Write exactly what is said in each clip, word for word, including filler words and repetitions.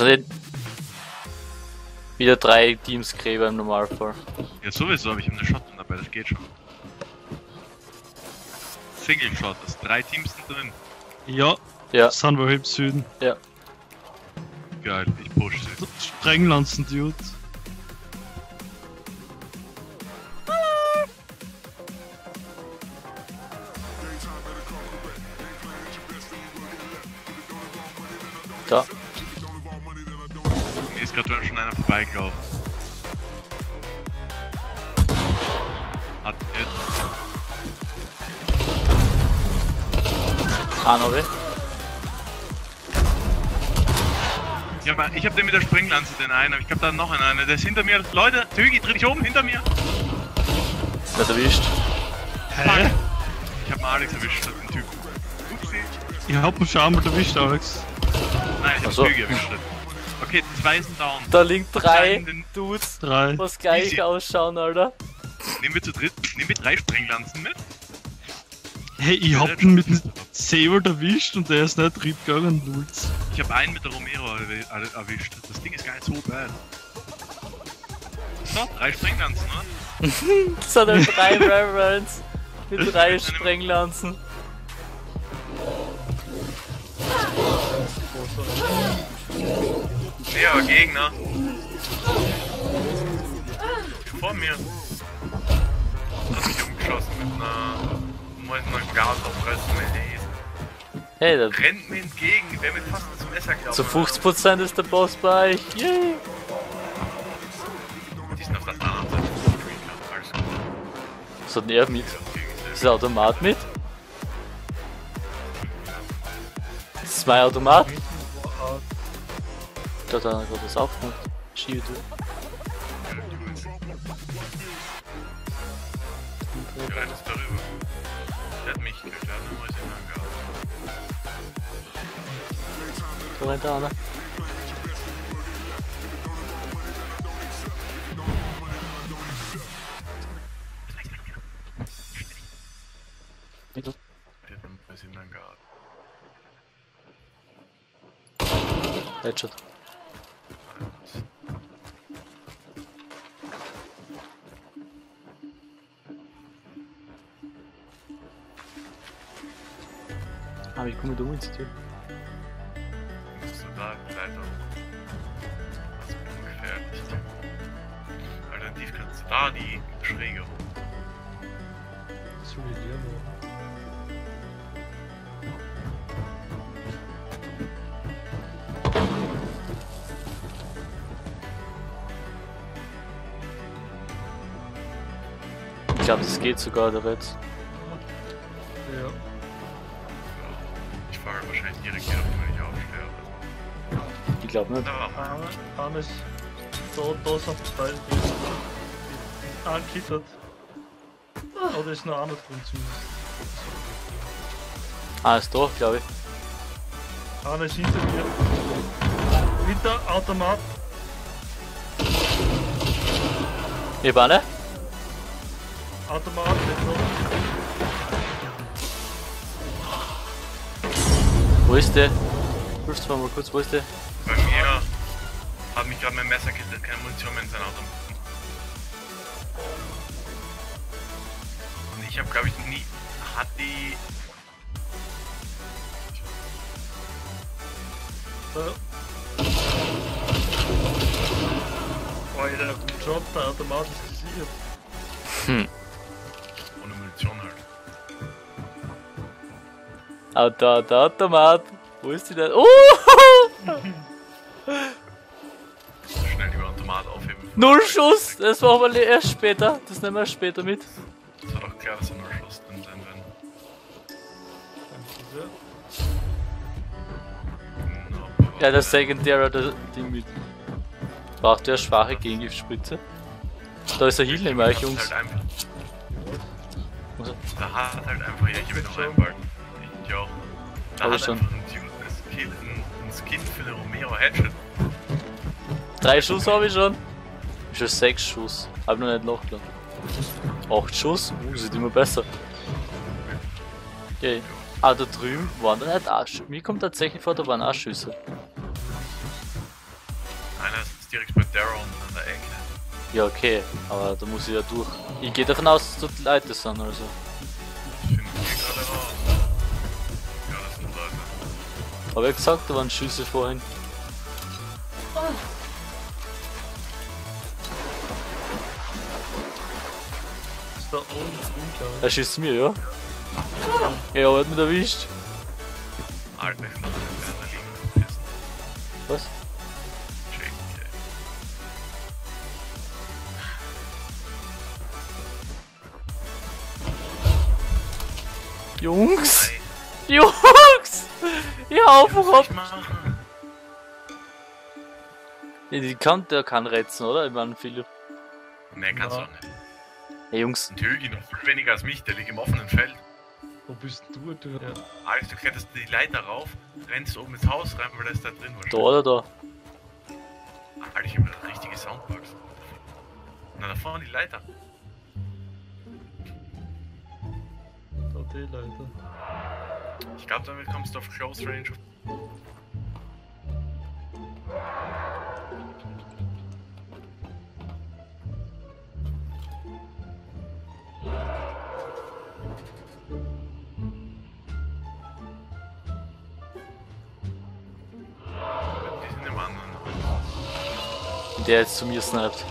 Also nicht wieder drei Teams Gräber im Normalfall. Ja, sowieso, aber ich habe eine Shotgun dabei, das geht schon. Single Shot, das drei Teams sind drin. Ja, ja. Sind wir im Süden. Ja. Geil, ich push sie. Sprenglanzen, Dude. Da. Mir ist gerade schon einer vorbeigelaufen. Hat jetzt. Hanobe. Ich hab, ich hab den mit der Springlanze, den einen, aber ich hab da noch einen, einer. Der ist hinter mir. Leute, Tögi, dreh dich oben, hinter mir. Der ist erwischt. Hä? Fuck. Ich hab mal Alex erwischt, den Typ. Upsi. Ich hab mich schon erwischt, Alex. Nein, ich hab so. Züge erwischt. Okay, zwei sind down. Da liegen drei Dudes, drei. Was gleich easy ausschauen, Alter. Nehmen wir zu dritt, nehmen wir drei Sprenglanzen mit. Hey, ich hab den mit dem Säbel erwischt und der ist nicht dritt gegangen, Lutz. Ich hab einen mit der Romero erwischt. Das Ding ist gar nicht so bad. So, drei Sprenglanzen, oder? Das hat halt drei Reverends mit drei Sprenglanzen. Ja, Gegner. Vor mir. Hat mich umgeschossen mit einer neunundneunzig Gas aufreißen. Hey, da rennt mir entgegen, wer mir fast zum Messer glaubt. Zu fünfzig Prozent ist der Boss bei euch. Yay! Die sind auf der anderen Seite. Alles gut. Was hat denn er mit? Ist der Automat mit? Zwei Automat? Ich glaube, da hat er das aufgemacht. Schiebe du. Ich reite jetzt darüber. Der hat mich geklärt, nur weil ich ihn angehauen habe. Da rennt einer. Mittel. Der hat mich ein bisschen angehauen. Headshot. Ah, wie komme ich da um ins Tür? Musst du da leider. Das ist ungefährlich. Alternativ kannst du da die Schräge hoch. Zu dir, wo? Ich glaube, das geht sogar, der Red. Ja. Ich fahre wahrscheinlich direkt hier, wenn ich aufstehe. Ich glaube nicht. Da Arm ist so los auf dem Stein. Angekittert. Oder ist noch einer drin zumindest. Ah, ist doch, glaube ich. Arm ist hinter mir. Hinter Automat. Hier war ne? Automat, wo ist der? Rufst du mal, mal kurz, wo ist der? Bei mir hat mich gerade mein Messer gekillt, keine Munition mehr in sein Auto. Und ich habe, glaube ich, nie. Hat die. Oh, ihr habt einen Job, der Automat ist gesichert. Hm. Ah, da, der Automat. Wo ist die denn? Oh! Schnell über Automat aufheben. Null Schuss! Das machen wir erst später. Das nehmen wir erst später mit. Das war doch klar, dass da null Schuss drin sein werden. Ja, der Secondary hat das Ding mit. Braucht der schwache Gegengiftspritze? Da ist der Heal neben euch, Jungs. Da hat halt einfach, ja, ich will noch einballen. Ich auch. Da hab hat ich einfach schon. Ein Dude ein Skin für den Romero Headshot. Drei Schuss habe ich schon. Ich habe sechs Schuss. Hab noch nicht nachgeladen. Acht Schuss? Uh, sieht immer besser. Okay. Ah, da drüben waren da nicht Arsch. Mir kommt tatsächlich vor, da waren Arschschüsse. ist direkt bei Darrow an der Ecke. Ja, okay, aber da muss ich ja durch. Ich gehe davon aus, dass dort Leute sind oder so. Ich finde hier gerade raus. Ja, das sind Leute. Hab ich gesagt, da waren Schüsse vorhin. Oh. Das war unglaublich. Er schießt mir, ja? Ja, ja, er hat mich erwischt. Alter, ich mach den Bären da liegen. Was? Jungs! Nein. Jungs! Ja, auf ja, die kann, der kann retzen, oder? Ich meine, Philipp. Ne, kannst du ja. auch nicht. Hey, Jungs. Und Högi noch viel weniger als mich, der liegt im offenen Feld. Wo bist du, du? Ja. Alex, du kletterst die Leiter rauf, rennst oben ins Haus rein, weil das da drin war. Da oder da? Alter, ich hab eine richtige Soundbox. Na, da vorne die Leiter. Leute. Ich glaube, damit kommst du auf Close Range. Die sind im anderen Haus. Der jetzt zu mir sniped.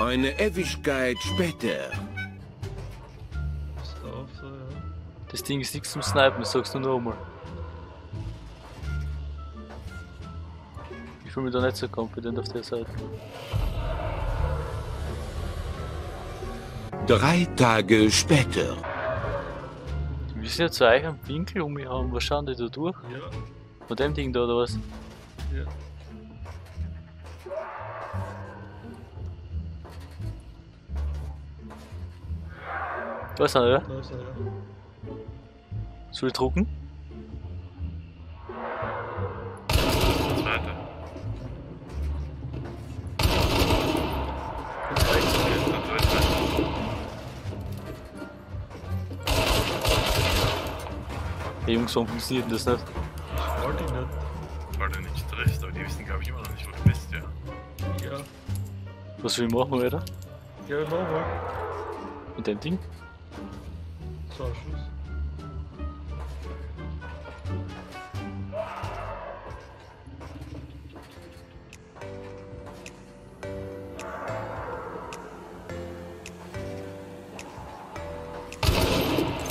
Eine Ewigkeit später. Das Ding ist nichts zum Snipen, das sagst du nur einmal. Ich fühle mich da nicht so kompetent auf der Seite. Drei Tage später. Die müssen ja zu euch einen Winkel um mich haben, was schauen die da durch? Ja. Von dem Ding da oder was? Ja. Da ist er, oder? Da ist er, ja. Soll ich drucken? Zweite. Hey Jungs, warum funktioniert das nicht? Ich wollte ihn nicht. Ich wollte nicht recht, aber die wissen glaube ich immer noch nicht, wo du bist, ja. Ja. Was will ich machen, oder? Ja, ich mach mal. Mit dem Ding? Schuss.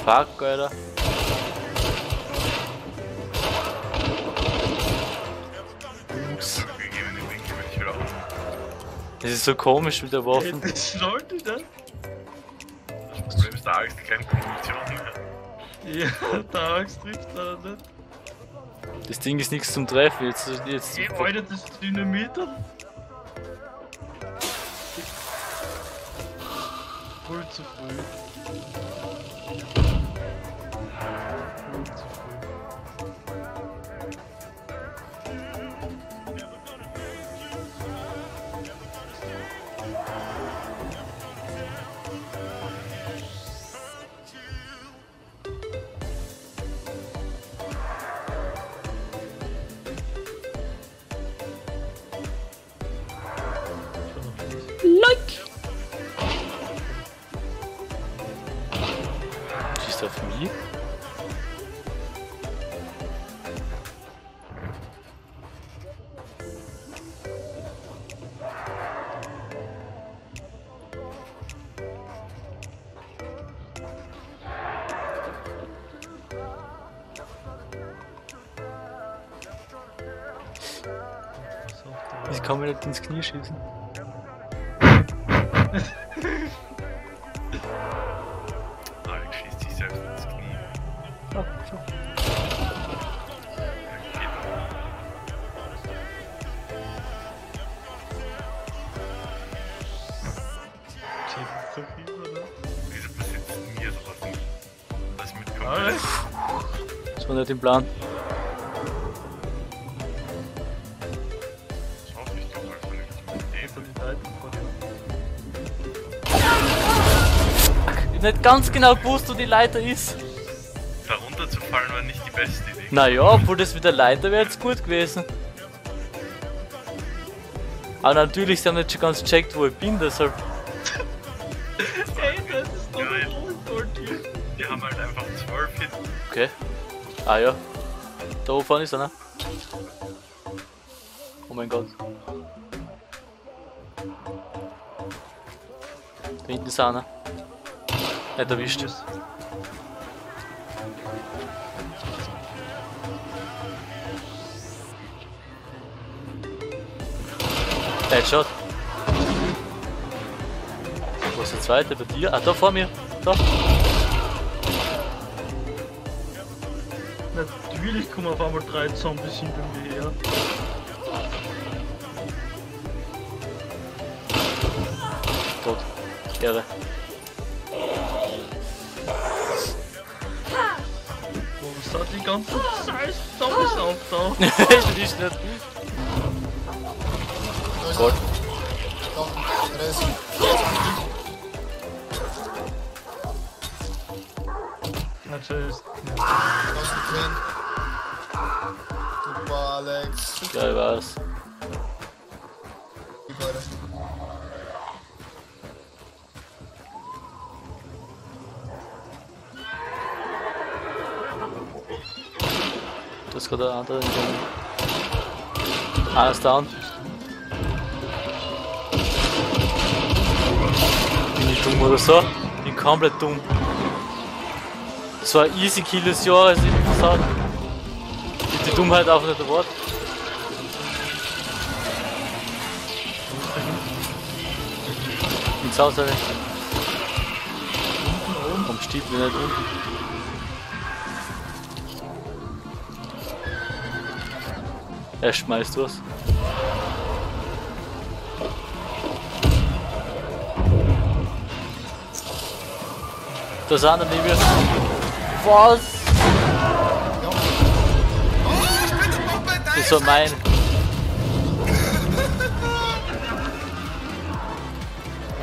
Fuck, Alter. Das ist so komisch mit der Waffe. Das sollte dann. Das Problem ist, da habe ich keine Munition. Ja, der Angst trifft da nicht. Das Ding ist nichts zum Treffen, jetzt... jetzt ich wollte das Dynamit. Voll zu früh. Voll zu ich kann mir nicht ins Knie schießen. Alex schießt sich selbst ins Knie. Oh, so. Das war nicht im Plan. Ich hoffe, ich komme einfach nicht. Von den Seiten vor dem. Ich hab nicht ganz genau gewusst, wo die Leiter ist. Da runter zu fallen war nicht die beste Idee. Naja, obwohl das mit der Leiter wäre jetzt gut gewesen. Aber natürlich, sie haben nicht schon ganz gecheckt, wo ich bin, deshalb. Ey, das ist doch ein Unfall-Team. Die haben halt einfach zwölf Hits. Okay. Ah ja. Da oben vorne ist einer. Oh mein Gott. Da hinten ist einer. Nicht erwischt. Headshot. Wo ist der zweite? Bei dir? Ah, da vor mir. Da. Natürlich kommen auf einmal drei Zombies hinter mir her. Tot. Ehre. Wo ist da die ganze Zeit Zombies auftauchen? Ich weiß nicht. Gold. Natürlich. Super, Alex. Geil war's. Das ist gerade der andere. Alles down. Dumm oder so? Ich bin komplett dumm. Das war ein easy kill des Jahres, ich muss sagen. Die Dummheit auch nicht erwartet. Ins Haus rein. Vom Stieb mir nicht unten. Er schmeißt was. Das andere nehmen wir. Was? Das war mein.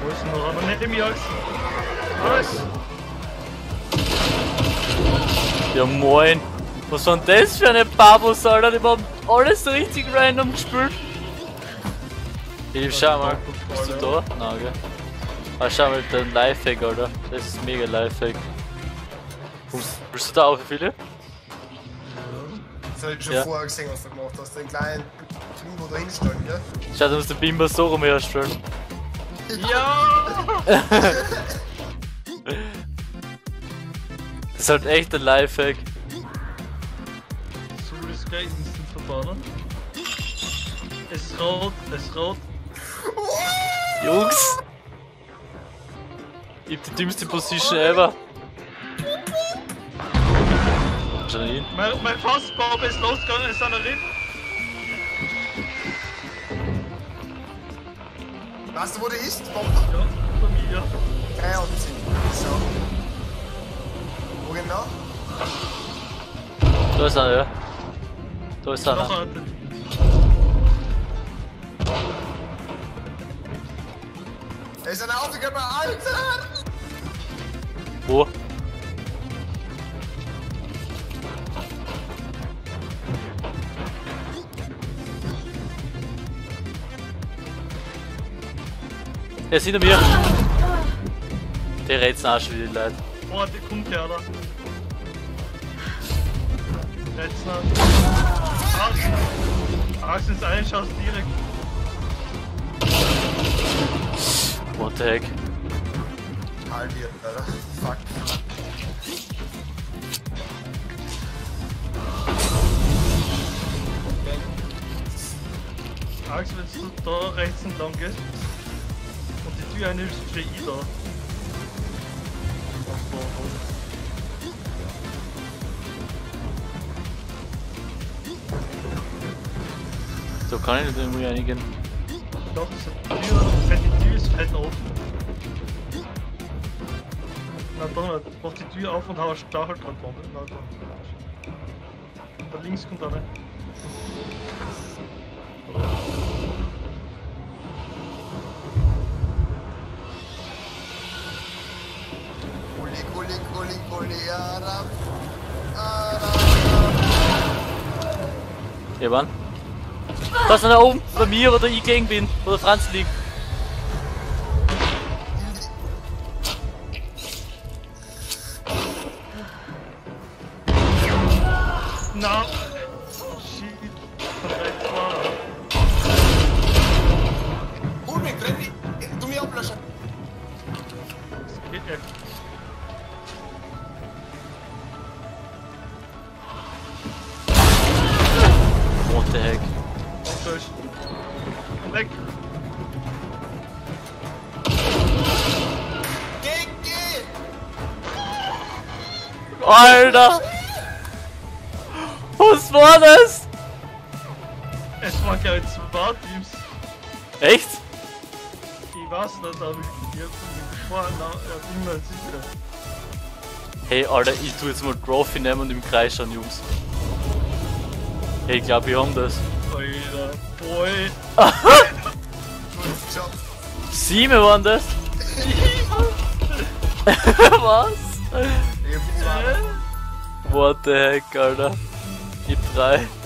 Wo ist noch einer? Nicht im Jux. Was? Ja moin. Was war denn das für eine Babus, Alter? Die haben alles richtig random gespielt. Ich schau mal. Bist du da? Nein, gell? Ah, schau mal, der Lifehack, Alter. Das ist mega Lifehack. Bist du da auch für viele? Das hab ich schon ja. vorher gesehen, was du gemacht hast. Den kleinen Bimbo da hinstellen, gell? Schau, du musst den Bimbo so rumherstellen. Ja! Das ist halt echt ein Lifehack. So ist gleich instant verbannen. Es ist rot, es ist rot. Jungs! Ich hab die dümmste Position ever. Mein, mein Fassbaum ist losgegangen, ist einer drin. Weißt du, wo der ist? Bombe? Ja, bei mir. Drei und zehn. So. Wo genau? Da ist einer, ja. Da ist einer. Noch einer. Da ist einer aufgegangen bei Alex! Wo? Er ist hinter mir! Der rätseln auch schon wieder die Leute. Boah, der kommt ja, oder? Rätseln. Arsch ins Einschaust direkt. What the heck? Halt hier, Alter. Fuck. Alex, wenn du da rechts entlang gehst und die Tür einnimmst, steh ich da. So kann ich nicht irgendwie einigen. Doch, das ist die Tür. Die Tür ist fett offen. Na Donald, mach die Tür auf und hau eine Stacheldrahtbombe. Na Donald. Da links kommt eine. Kuli, kuli, kuli, kuli, Arab. Arab. Ihr wann? Da ist einer oben, bei mir, wo der ich gegen bin, wo der Franz liegt. Na, shit, perfekt war. Ulrich, Randy, du mir ablöschen. Das geht ja. What the heck? Weg! Geh, geh! Alter! Was war das? Es waren gerade zwei Teams. Echt? Ich weiß nicht, aber ich hab vorhin noch immer sicher. Hey Alter, ich tu jetzt mal Trophy nehmen und im Kreis schauen, Jungs. Hey, ich glaub, wir haben das. Alter, boy! Sieben waren das? Was? Ich hab zwei. What the heck, Alter? Ich hab drei.